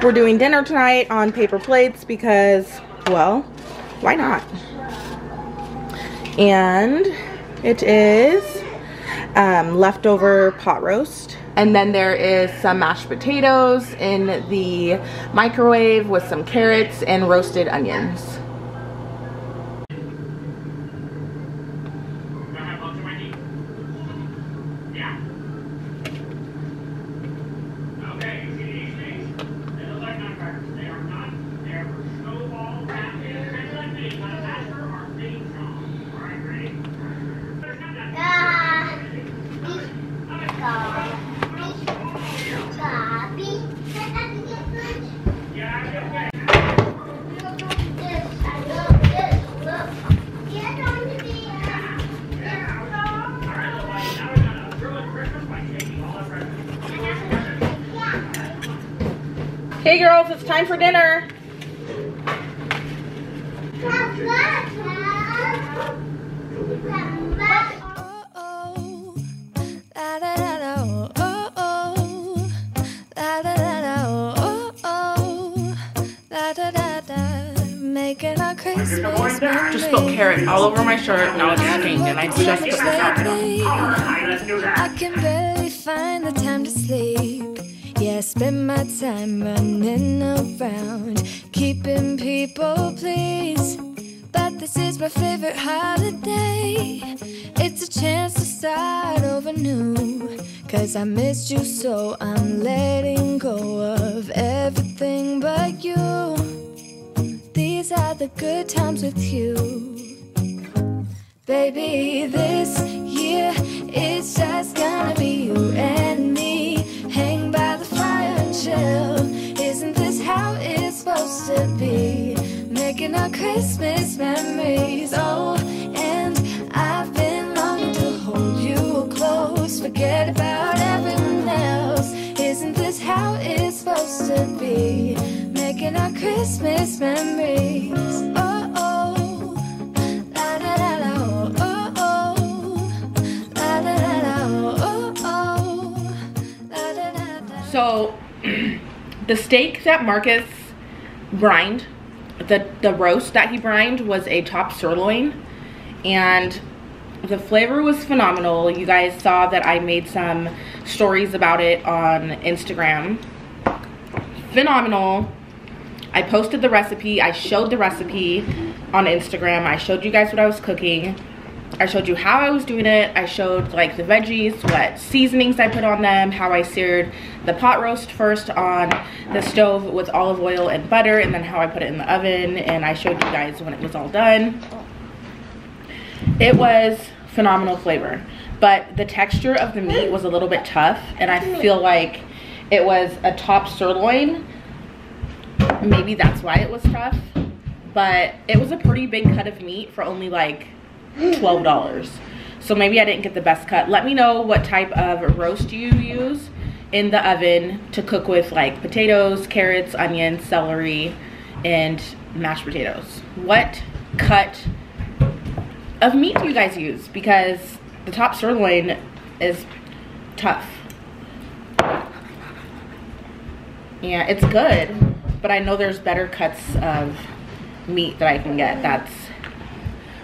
We're doing dinner tonight on paper plates because, well, why not? And it is leftover pot roast. And then there is some mashed potatoes in the microwave with some carrots and roasted onions. Hey girls, it's time for dinner. Just spilled carrot all over my shirt. Now it's stained, and I just put this outfit on. I can barely find the time to sleep. Yeah, I spend my time running around, keeping people pleased. But this is my favorite holiday. It's a chance to start over new. Cause I missed you, so I'm letting go of everything but you. These are the good times with you. Baby, this year, it's just gonna be you and me. Hang by the fire and chill. Isn't this how it's supposed to be? Making our Christmas memories. Oh, and I've been longing to hold you close. Forget about everyone else. Isn't this how it's supposed to be? Making our Christmas memories. Oh, oh, la da da da. Oh, oh, la da da da. Oh, oh, la da da da. So, the steak that Marcus brined, the roast that he brined was a top sirloin, and the flavor was phenomenal. You guys saw that I made some stories about it on Instagram. Phenomenal. I posted the recipe. I showed the recipe on Instagram. I showed you guys what I was cooking. I showed you how I was doing it. I showed like the veggies, what seasonings I put on them, how I seared the pot roast first on the stove with olive oil and butter, and then how I put it in the oven, and I showed you guys when it was all done. It was phenomenal flavor, but the texture of the meat was a little bit tough, and I feel like it was a top sirloin. Maybe that's why it was tough, but it was a pretty big cut of meat for only like $12. So maybe I didn't get the best cut. Let me know what type of roast you use in the oven to cook with, like potatoes, carrots, onions, celery, and mashed potatoes. What cut of meat do you guys use? Because the top sirloin is tough. Yeah, it's good, but I know there's better cuts of meat that I can get that's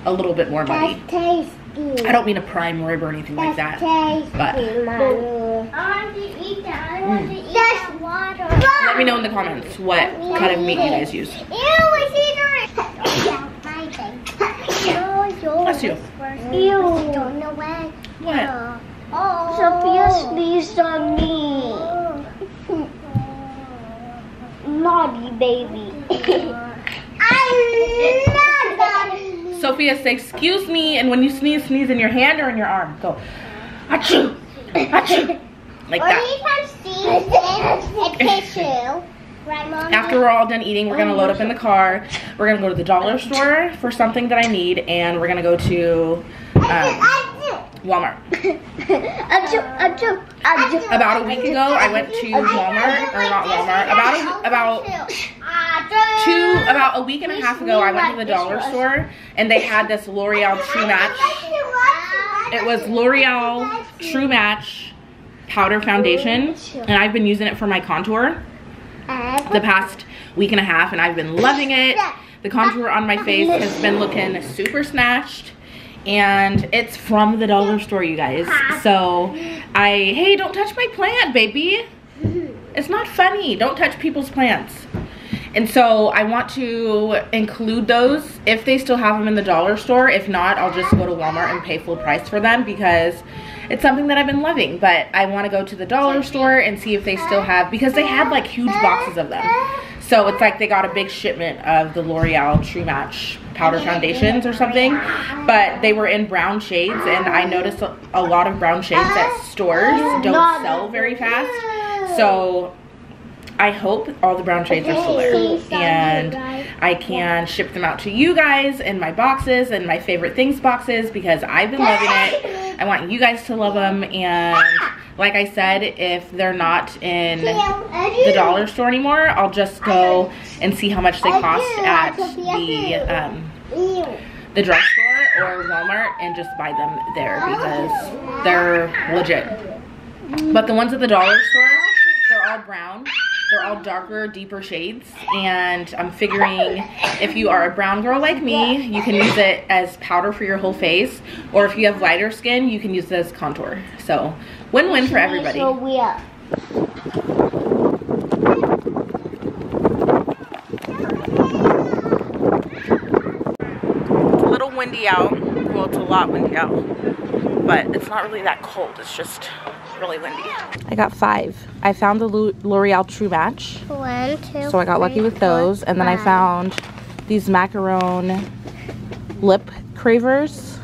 a little bit more money. That's tasty. I don't mean a prime rib or anything that's like that. Tasty, but I want to eat that. I want to eat that water. Let me know in the comments what kind of meat you guys use. Ew, it's yours. Ew. Don't know when. What? Oh. Sophia sneezed on me. Naughty baby. I'm naughty. Sophia, say excuse me, and when you sneeze, sneeze in your hand or in your arm. Go. Achoo. Achoo. Like that. Or you can sneeze in a tissue. Right, Mom? After we're all done eating, we're gonna load up in the car. We're gonna go to the dollar store for something that I need, and we're gonna go to Walmart. About a week ago, I went to Walmart, or not Walmart, about a week and a half ago, I went to the dollar store, and they had this L'Oreal True Match. It was L'Oreal True Match powder foundation, and I've been using it for my contour. the past week and a half, and I've been loving it. The contour on my face has been looking super snatched, and it's from the Dollar Store, you guys. So hey, don't touch my plant, baby. It's not funny. Don't touch people's plants. And so I want to include those if they still have them in the Dollar Store. If not, I'll just go to Walmart and pay full price for them, because it's something that I've been loving. But I want to go to the Dollar Store and see if they still have, because they had like huge boxes of them. So it's like they got a big shipment of the L'Oreal True Match powder foundations or something, but they were in brown shades, and I noticed a lot of brown shades at stores don't sell very fast. So I hope all the brown shades are still there and I can ship them out to you guys in my boxes and my favorite things boxes, because I've been loving it. I want you guys to love them. And like I said, if they're not in the Dollar Store anymore, I'll just go and see how much they cost at the drugstore or Walmart and just buy them there, because they're legit. But the ones at the Dollar Store, they're all brown. They're all darker, deeper shades, and I'm figuring if you are a brown girl like me, you can use it as powder for your whole face, or if you have lighter skin, you can use it as contour. So, win-win for everybody. So weird. It's a little windy out. Well, it's a lot windy out, but it's not really that cold. It's just really windy. I got 5. I found the L'Oreal True Match. 1, 2, so I got lucky with those. And then I found these macaron lip cravers.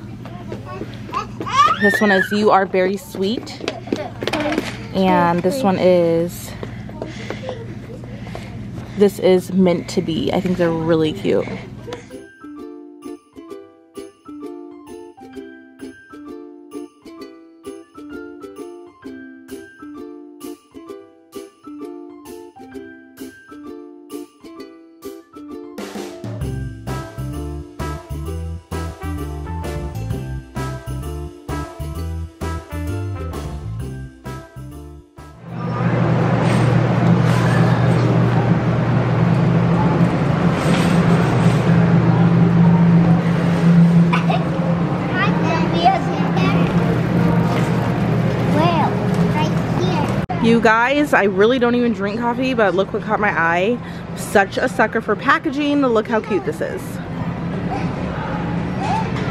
This one is You Are Berry Sweet. And this one is, this is Meant to Be. I think they're really cute. You guys, I really don't even drink coffee, but look what caught my eye. I'm such a sucker for packaging. Look how cute this is.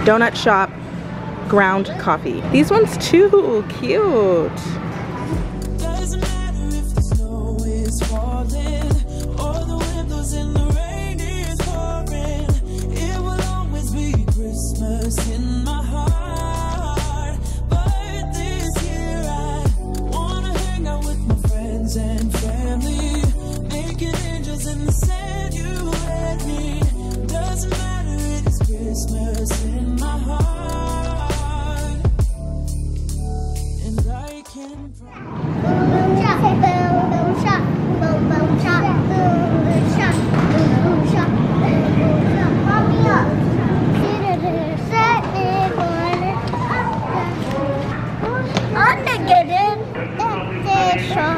Donut shop, ground coffee. These ones too, cute. Doesn't matter if the snow is falling or the windows in the rain is pouring. It will always be Christmas in my heart. And family, making angels in the sand, you and me. Doesn't matter, it is Christmas in my heart. And I can boom shop, boom shop, boom shop, boom shop, boom shop, boom shop. Pop me up. I'm gonna get in that shot.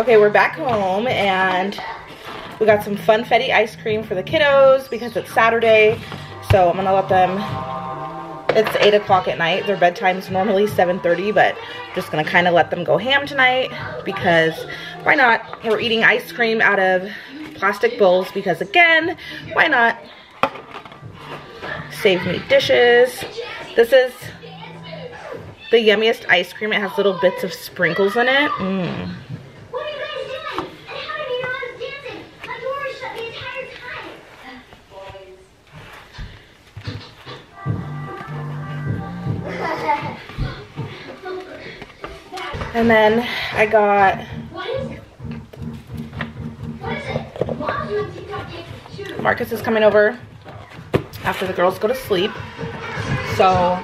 Okay, we're back home and we got some funfetti ice cream for the kiddos because it's Saturday. So I'm gonna let them, it's 8 o'clock at night. Their bedtime's normally 7:30, but I'm just gonna kind of let them go ham tonight because why not? We're eating ice cream out of plastic bowls because again, why not? Save me dishes. This is the yummiest ice cream. It has little bits of sprinkles in it. Mmm. And then I got Marcus is coming over after the girls go to sleep. So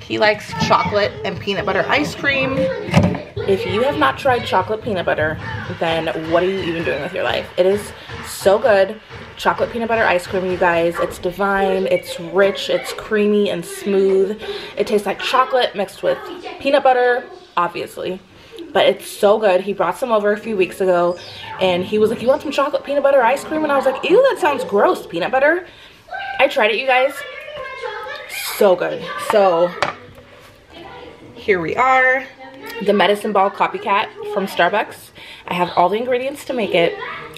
he likes chocolate and peanut butter ice cream. If you have not tried chocolate peanut butter, then what are you even doing with your life? It is so good. Chocolate peanut butter ice cream, you guys. It's divine, it's rich, it's creamy and smooth. It tastes like chocolate mixed with peanut butter, obviously. But it's so good. He brought some over a few weeks ago, and he was like, you want some chocolate peanut butter ice cream? And I was like, ew, that sounds gross, peanut butter. I tried it, you guys. So good. So here we are. The Medicine Ball copycat from Starbucks. I have all the ingredients to make it.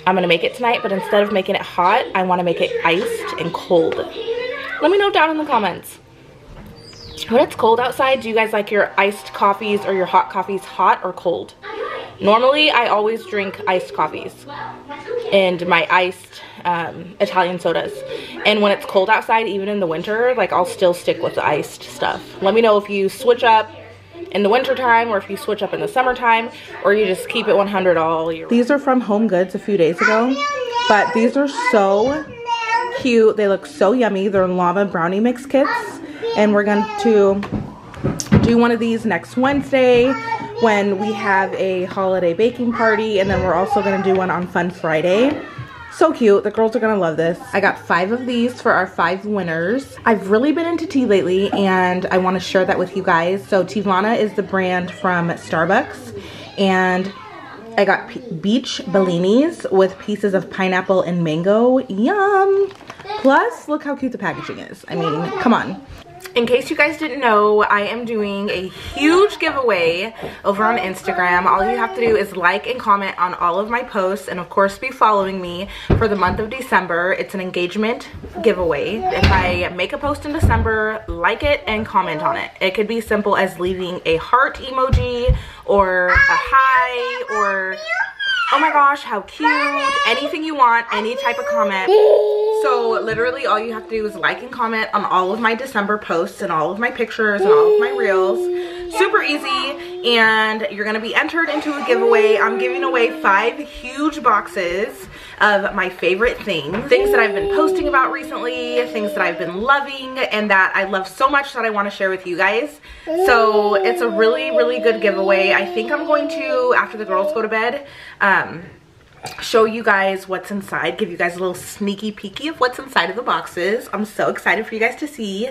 I'm going to make it tonight, but instead of making it hot, I want to make it iced and cold. Let me know down in the comments. When it's cold outside, do you guys like your iced coffees or your hot coffees hot or cold? Normally, I always drink iced coffees and my iced Italian sodas. And when it's cold outside, even in the winter, like, I'll still stick with the iced stuff. Let me know if you switch up in the wintertime, or if you switch up in the summertime, or you just keep it 100 all year. These are from Home Goods a few days ago, but these are so cute. They look so yummy. They're llama brownie mix kits, and we're going to do one of these next Wednesday when we have a holiday baking party, and then we're also going to do one on Fun Friday. So cute. The girls are going to love this. I got 5 of these for our 5 winners. I've really been into tea lately, and I want to share that with you guys. So Teavana is the brand from Starbucks, and I got beach bellinis with pieces of pineapple and mango. Yum! Plus, look how cute the packaging is. I mean, come on. In case you guys didn't know, I am doing a huge giveaway over on Instagram. All you have to do is like and comment on all of my posts, and of course be following me for the month of December. It's an engagement giveaway. If I make a post in December, like it and comment on it. It could be simple as leaving a heart emoji or a hi or oh my gosh, how cute, anything you want, any type of comment. So literally all you have to do is like and comment on all of my December posts and all of my pictures and all of my reels. Super easy, and you're going to be entered into a giveaway. I'm giving away 5 huge boxes of my favorite things. Things that I've been posting about recently, things that I've been loving and that I love so much that I want to share with you guys. So it's a really, really good giveaway. I think I'm going to, after the girls go to bed, show you guys what's inside, give you guys a little sneaky peeky of what's inside of the boxes. I'm so excited for you guys to see,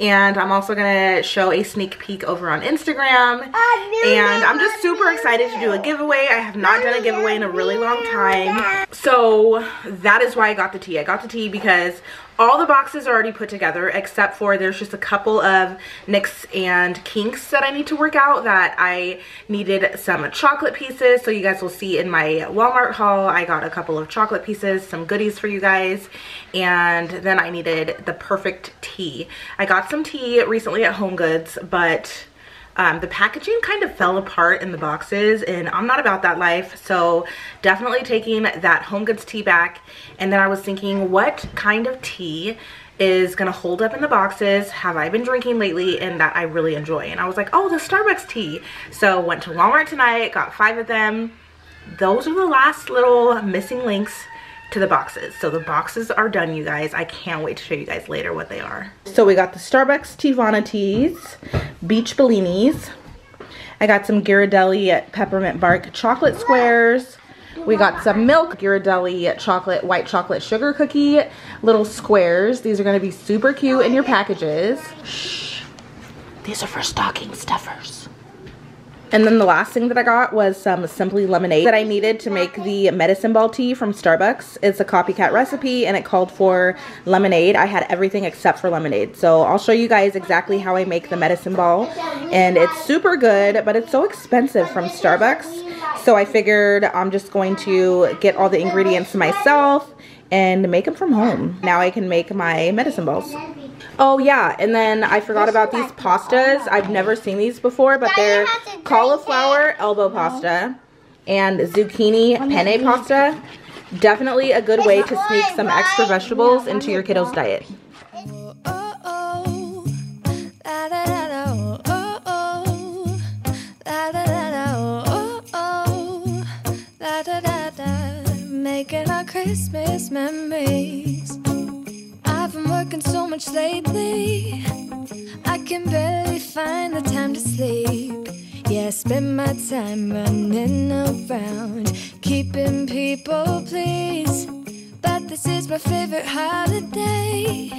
and I'm also gonna show a sneak peek over on Instagram, and I'm just super excited to do a giveaway. I have not done a giveaway in a really long time, so that is why I got the tea. I got the tea because all the boxes are already put together, except for there's just a couple of nicks and kinks that I need to work out, that I needed some chocolate pieces. So you guys will see in my Walmart haul, I got a couple of chocolate pieces, some goodies for you guys. And then I needed the perfect tea. I got some tea recently at Home Goods, but the packaging kind of fell apart in the boxes, and I'm not about that life, so definitely taking that Home Goods tea back. And then I was thinking, what kind of tea is gonna hold up in the boxes, have I been drinking lately, and that I really enjoy? And I was like, oh, the Starbucks tea. So went to Walmart tonight, got 5 of them. Those are the last little missing links to the boxes. So the boxes are done, you guys. I can't wait to show you guys later what they are. So we got the Starbucks Teavana teas, beach bellinis. I got some Ghirardelli peppermint bark chocolate squares. We got some milk, Ghirardelli chocolate, white chocolate sugar cookie, little squares. These are gonna be super cute in your packages. Shh, these are for stocking stuffers. And then the last thing that I got was some Simply Lemonade that I needed to make the Medicine Ball tea from Starbucks. It's a copycat recipe, and it called for lemonade. I had everything except for lemonade. So I'll show you guys exactly how I make the Medicine Ball. And it's super good, but it's so expensive from Starbucks. So I figured I'm just going to get all the ingredients myself and make them from home. Now I can make my Medicine Balls. Oh yeah, and then I forgot about these pastas. I've never seen these before, but they're cauliflower elbow pasta and zucchini penne pasta. Definitely a good way to sneak some extra vegetables into your kiddo's diet. Making our Christmas memories. I've been working so much lately, I can barely find the time to sleep. Yeah, I spend my time running around, keeping people pleased. But This is my favorite holiday.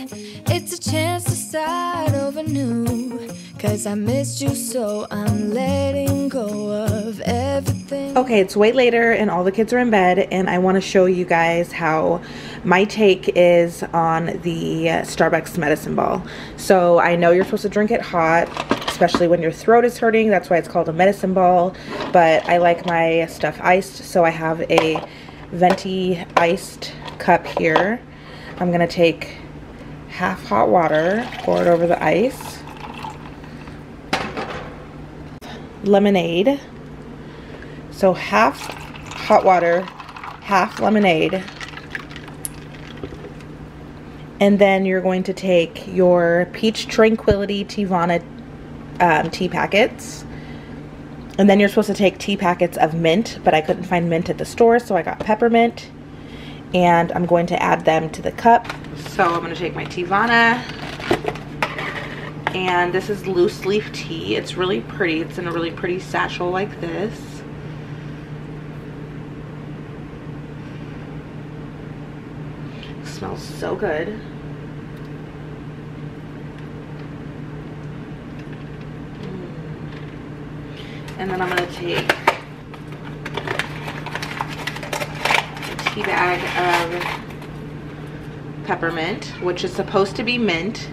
It's a chance to start over new. Cause I missed you, so I'm letting go of everything. Okay, it's way later and all the kids are in bed, and I want to show you guys how my take is on the Starbucks Medicine Ball. So I know you're supposed to drink it hot, especially when your throat is hurting. That's why it's called a medicine ball. But I like my stuff iced, so I have a venti iced cup here. I'm gonna take half hot water, pour it over the ice, lemonade. So half hot water, half lemonade. And then you're going to take your peach tranquility Teavana tea packets, and then you're supposed to take tea packets of mint, but I couldn't find mint at the store, so I got peppermint, and I'm going to add them to the cup. So I'm going to take my Teavana, and this is loose leaf tea. It's really pretty. It's in a really pretty satchel like this. It smells so good. And then I'm going to take a tea bag of peppermint, which is supposed to be mint.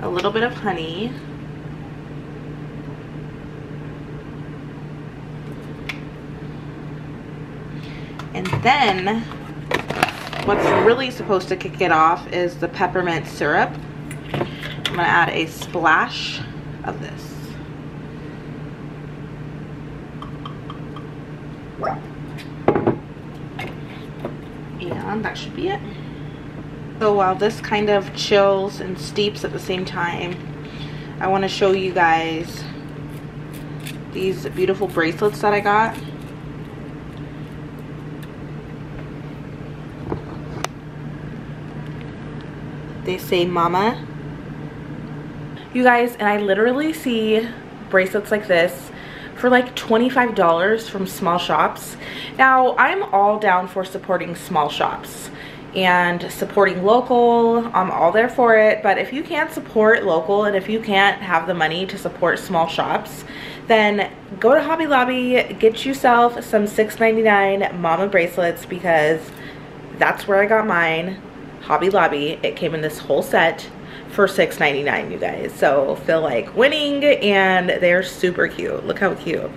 A little bit of honey. And then what's really supposed to kick it off is the peppermint syrup. I'm gonna add a splash of this. And that should be it. So while this kind of chills and steeps at the same time, I wanna show you guys these beautiful bracelets that I got. They say mama. You guys, and I literally see bracelets like this for like $25 from small shops. Now, I'm all down for supporting small shops and supporting local. I'm all there for it. But if you can't support local and if you can't have the money to support small shops, then go to Hobby Lobby, get yourself some $6.99 mama bracelets, because that's where I got mine. Hobby Lobby. It came in this whole set for $6.99, you guys. So feel like winning, and they're super cute. Look how cute.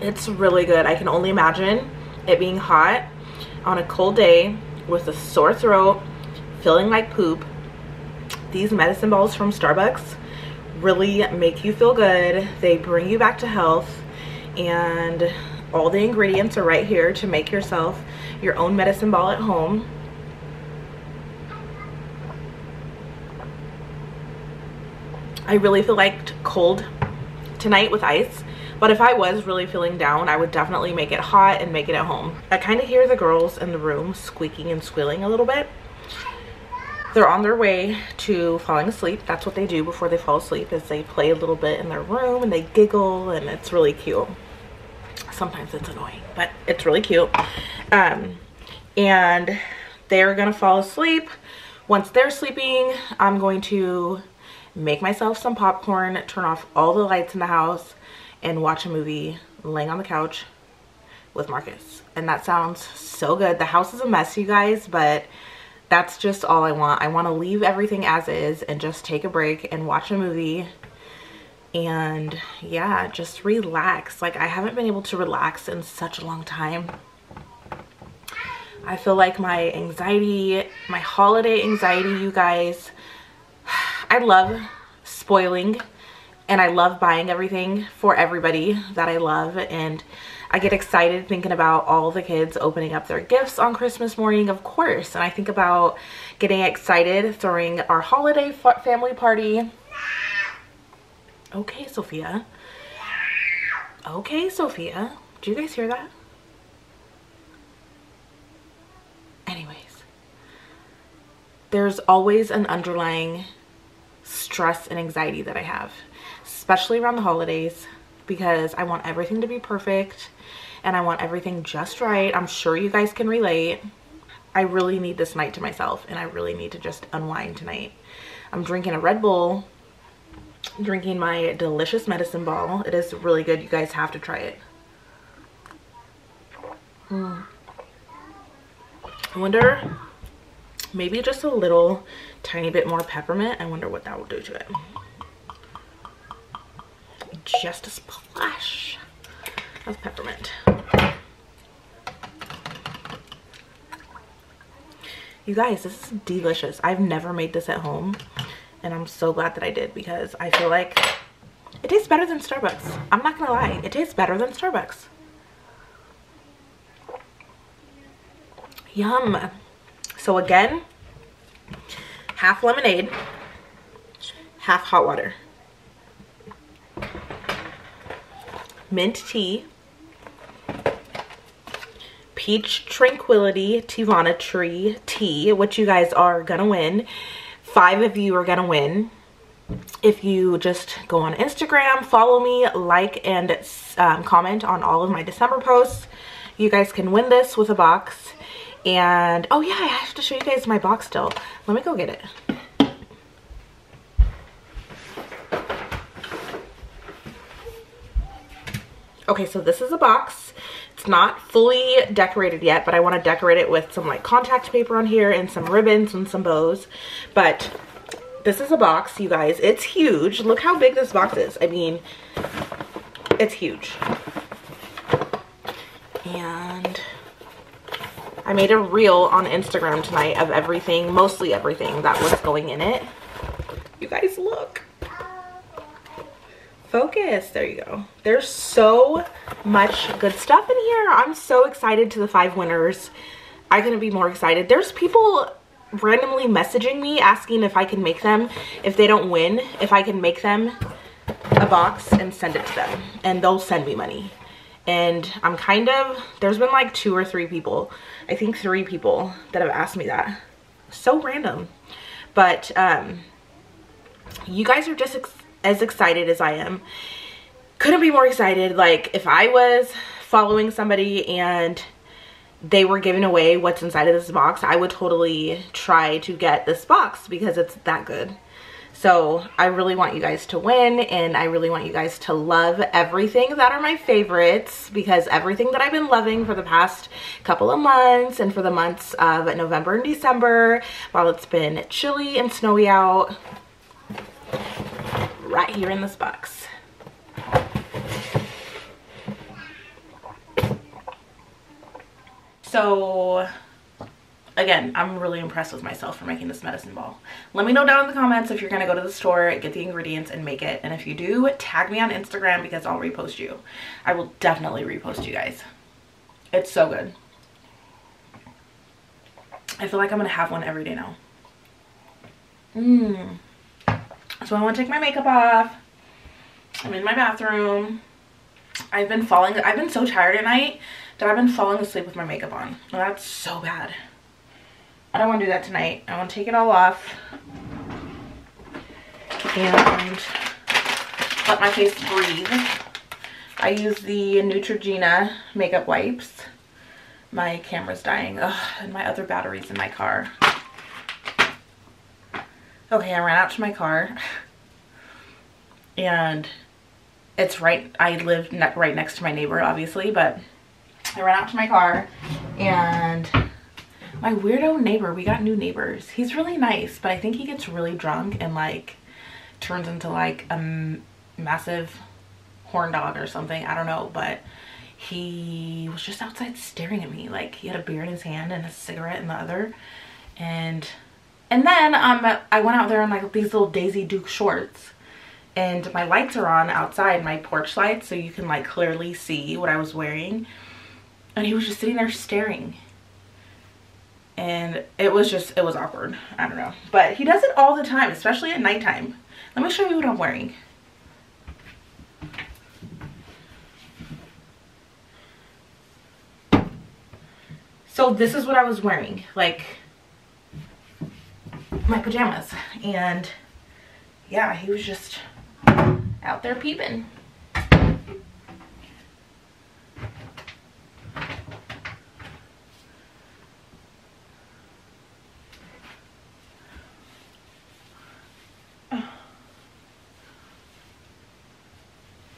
It's really good. I can only imagine it being hot on a cold day with a sore throat, feeling like poop. These medicine balls from Starbucks really make you feel good. They bring you back to health, and all the ingredients are right here to make yourself your own medicine ball at home. I really feel like cold tonight with ice, but if I was really feeling down, I would definitely make it hot and make it at home. I kind of hear the girls in the room squeaking and squealing a little bit. They're on their way to falling asleep. That's what they do before they fall asleep, is they play a little bit in their room and they giggle, and it's really cute. Sometimes it's annoying, but it's really cute. And they're gonna fall asleep. Once they're sleeping, I'm going to make myself some popcorn, turn off all the lights in the house, and watch a movie laying on the couch with Marcus. And that sounds so good. The house is a mess, you guys, but that's just all I want. I want to leave everything as is and just take a break and watch a movie, and yeah, just relax. Like, I haven't been able to relax in such a long time. I feel like my anxiety, my holiday anxiety, you guys, I love spoiling and I love buying everything for everybody that I love, and I get excited thinking about all the kids opening up their gifts on Christmas morning, of course. And I think about getting excited, throwing our holiday family party. Okay, Sophia. Okay, Sophia. Do you guys hear that? Anyways, there's always an underlying stress and anxiety that I have, especially around the holidays, because I want everything to be perfect and I want everything just right. I'm sure you guys can relate. I really need this night to myself, and I really need to just unwind tonight. I'm drinking a Red Bull, drinking my delicious Medicine Ball. It is really good. You guys have to try it. I wonder, maybe just a little tiny bit more peppermint. I wonder what that will do to it. Just a splash of peppermint. You guys, this is delicious. I've never made this at home, and I'm so glad that I did, because I feel like it tastes better than Starbucks. I'm not gonna lie, it tastes better than Starbucks. Yum. So again, half lemonade, half hot water. Mint tea, peach tranquility Teavana tree tea, which you guys are gonna win. 5 of you are gonna win if you just go on Instagram, follow me, like, and comment on all of my December posts. You guys can win this with a box. And oh yeah, I have to show you guys my box still. Let me go get it. Okay, so this is a box. It's not fully decorated yet, but I want to decorate it with some like contact paper on here and some ribbons and some bows. But this is a box, you guys. It's huge. Look how big this box is. I mean, it's huge. And I made a reel on Instagram tonight of everything, mostly everything that was going in it. You guys, look. Focus. There you go. There's so much good stuff in here. I'm so excited to the 5 winners. I couldn't be more excited. There's people randomly messaging me asking if I can make them, if they don't win, if I can make them a box and send it to them, and they'll send me money. And I'm kind of, there's been like 2 or 3 people, I think 3 people, that have asked me that. So random. But you guys are just as excited as I am. Couldn't be more excited. Like, if I was following somebody and they were giving away what's inside of this box, I would totally try to get this box because it's that good. So I really want you guys to win, and I really want you guys to love everything that are my favorites, because everything that I've been loving for the past couple of months and for the months of November and December, while it's been chilly and snowy out, right here in this box. So again, I'm really impressed with myself for making this Medicine Ball. Let me know down in the comments if you're gonna go to the store, get the ingredients, and make it. And if you do, tag me on Instagram, because I'll repost you. I will definitely repost you guys. It's so good. I feel like I'm gonna have one every day now. So I want to take my makeup off. I'm in my bathroom. I've been so tired at night that I've been falling asleep with my makeup on. Oh, that's so bad. I don't want to do that tonight. I want to take it all off and let my face breathe. I use the Neutrogena makeup wipes. My camera's dying. Ugh, and my other battery's in my car. Okay, I ran out to my car, and it's right, I live right next to my neighbor, obviously, but I ran out to my car, and my weirdo neighbor, we got new neighbors. He's really nice, but I think he gets really drunk and like turns into like a massive horn dog or something, I don't know, but he was just outside staring at me, like he had a beer in his hand and a cigarette in the other, and then I went out there in like these little Daisy Duke shorts, and my lights are on outside, my porch lights, so you can like clearly see what I was wearing. And he was just sitting there staring. And it was awkward. I don't know. But he does it all the time, especially at nighttime. Let me show you what I'm wearing. So this is what I was wearing, like my pajamas, and yeah, he was just out there peeping.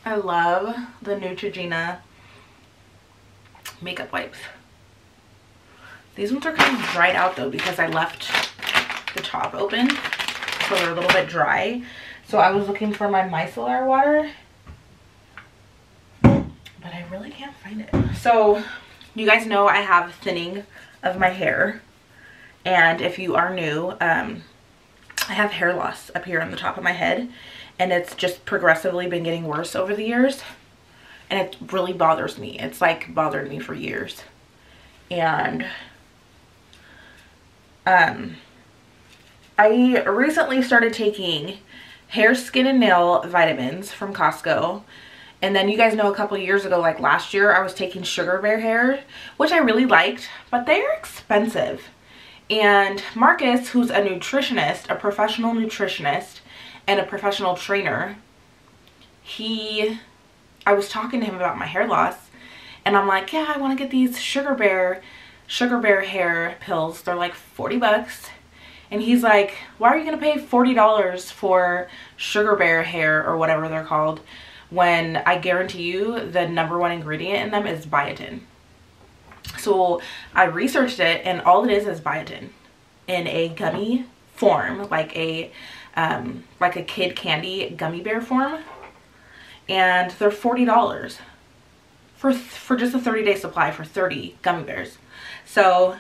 I love the Neutrogena makeup wipes. These ones are kind of dried out though because I left the top open, so they're a little bit dry. So I was looking for my micellar water, but I really can't find it. So you guys know I have thinning of my hair, and if you are new, I have hair loss up here on the top of my head, and it's just progressively been getting worse over the years, and it really bothers me. It's like bothered me for years, and I recently started taking hair, skin, and nail vitamins from Costco. And then you guys know a couple years ago, like last year, I was taking Sugar Bear Hair, which I really liked, but they're expensive. And Marcus, who's a nutritionist, a professional nutritionist, and a professional trainer, I was talking to him about my hair loss, and I'm like, yeah, I want to get these Sugar Bear Hair pills. They're like 40 bucks. And he's like, why are you going to pay $40 for Sugar Bear Hair or whatever they're called when I guarantee you the #1 ingredient in them is biotin? So I researched it, and all it is biotin in a gummy form, like a kid candy gummy bear form. And they're $40 for just a 30-day supply for 30 gummy bears. So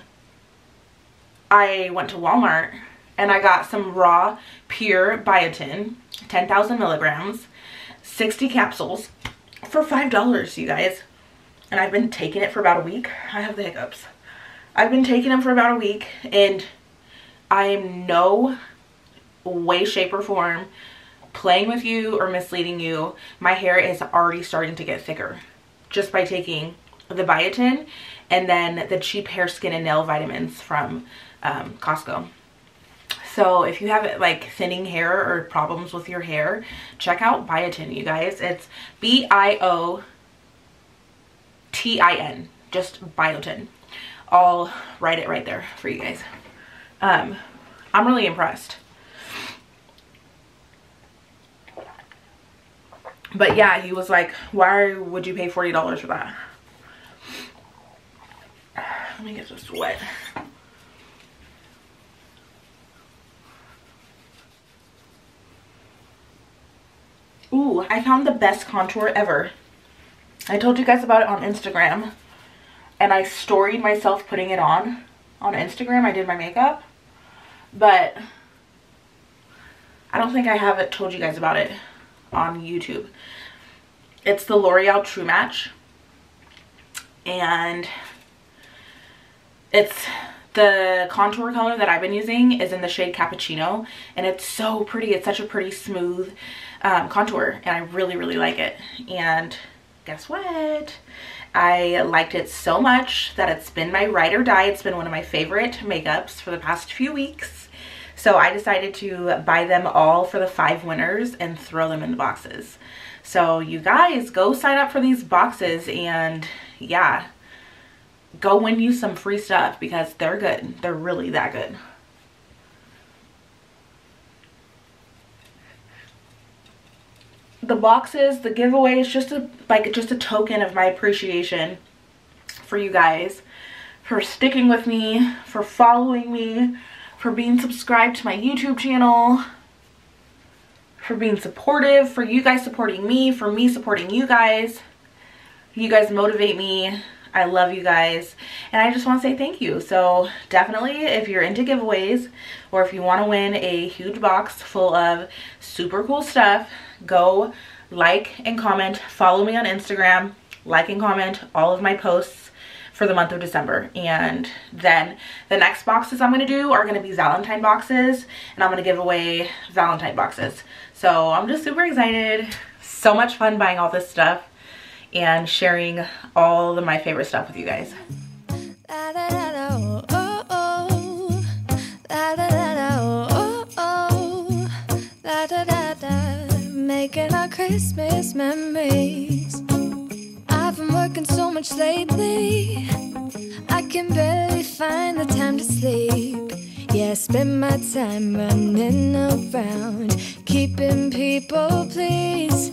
I went to Walmart and I got some raw, pure biotin, 10,000 milligrams, 60 capsules for $5, you guys. And I've been taking it for about a week. I have the hiccups. I've been taking them for about a week, and I am no way, shape, or form playing with you or misleading you. My hair is already starting to get thicker just by taking the biotin and then the cheap hair, skin, and nail vitamins from Costco. So if you have like thinning hair or problems with your hair, check out biotin, you guys. It's biotin, just biotin. I'll write it right there for you guys. I'm really impressed. But yeah, he was like, why would you pay $40 for that? Let me get this wet. Ooh, I found the best contour ever. I told you guys about it on Instagram, and I storied myself putting it on Instagram. I did my makeup, but I don't think I haven't told you guys about it on YouTube. It's the L'Oreal True Match, and it's the contour color that I've been using is in the shade Cappuccino, and it's so pretty. It's such a pretty smooth contour, and I really, really like it. And guess what? I liked it so much that it's been my ride or die. It's been one of my favorite makeups for the past few weeks. So I decided to buy them all for the 5 winners and throw them in the boxes. So you guys go sign up for these boxes, and yeah, go win you some free stuff because they're good. They're really that good. The boxes, the giveaways, just a token of my appreciation for you guys, for sticking with me, for following me, for being subscribed to my YouTube channel, for being supportive, for you guys supporting me, for me supporting you guys. You guys motivate me. I love you guys, and I just want to say thank you. So definitely, if you're into giveaways or if you want to win a huge box full of super cool stuff, go like and comment, follow me on Instagram, like and comment all of my posts for the month of December. And then the next boxes I'm going to do are going to be Valentine boxes, and I'm going to give away Valentine boxes. So I'm just super excited. So much fun buying all this stuff and sharing all of my favorite stuff with you guys. making our Christmas memories. I've been working so much lately, I can barely find the time to sleep. Yeah, I spend my time running around, keeping people pleased.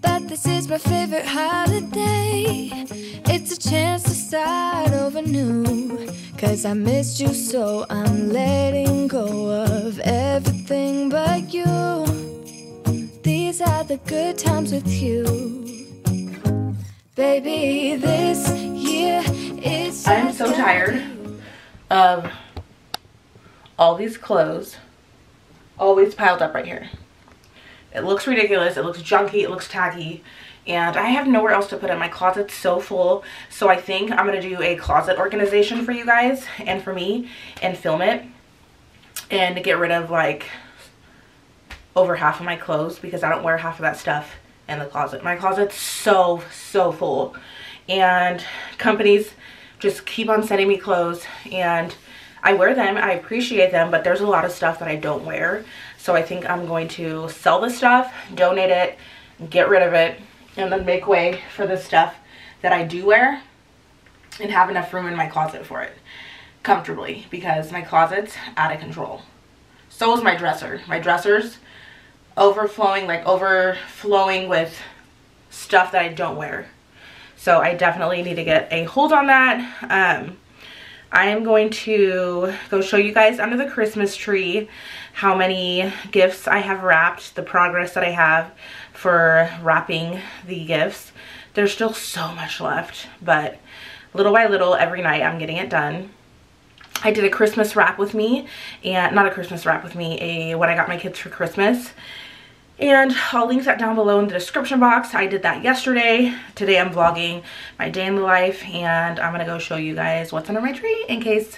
But this is my favorite holiday. It's a chance to start over new. Cause I missed you, so I'm letting go of everything but you. These are the good times with you. Baby, this year is just I'm so tired of all these clothes always piled up right here. It looks ridiculous, it looks junky, it looks tacky, and I have nowhere else to put it. My closet's so full, so I think I'm gonna do a closet organization for you guys and for me and film it and get rid of like over half of my clothes because I don't wear half of that stuff in the closet. My closet's so full, and companies just keep on sending me clothes, and I wear them, I appreciate them, but there's a lot of stuff that I don't wear. So I think I'm going to sell this stuff, donate it, get rid of it, and then make way for the stuff that I do wear and have enough room in my closet for it comfortably, because my closet's out of control. So is my dresser. My dresser's overflowing, like overflowing with stuff that I don't wear. So I definitely need to get a hold on that. I am going to go show you guys under the Christmas tree how many gifts I have wrapped, the progress that I have for wrapping the gifts. There's still so much left, but little by little every night I'm getting it done. I did a Christmas wrap with me, and not a Christmas wrap with me, a what I got my kids for Christmas. And I'll link that down below in the description box. I did that yesterday. Today I'm vlogging my day in the life, and I'm gonna go show you guys what's under my tree in case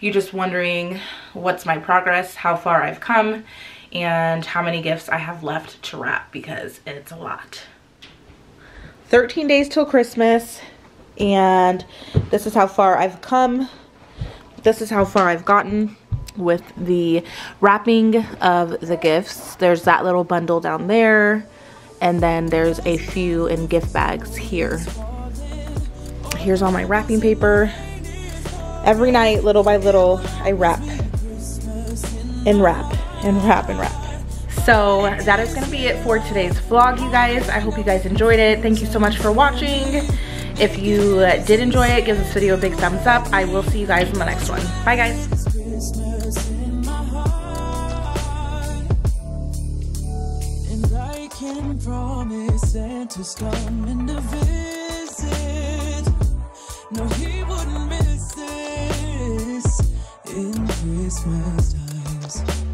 you're just wondering what's my progress, how far I've come, and how many gifts I have left to wrap, because it's a lot. 13 days till Christmas, and this is how far I've come. This is how far I've gotten with the wrapping of the gifts. There's that little bundle down there, and then there's a few in gift bags here. Here's all my wrapping paper. Every night, little by little, I wrap and wrap and wrap and wrap. So that is gonna be it for today's vlog, you guys. I hope you guys enjoyed it. Thank you so much for watching. If you did enjoy it, give this video a big thumbs up. I will see you guys in the next one. Bye, guys. Can promise Santa's coming to visit. No, he wouldn't miss this in Christmas times.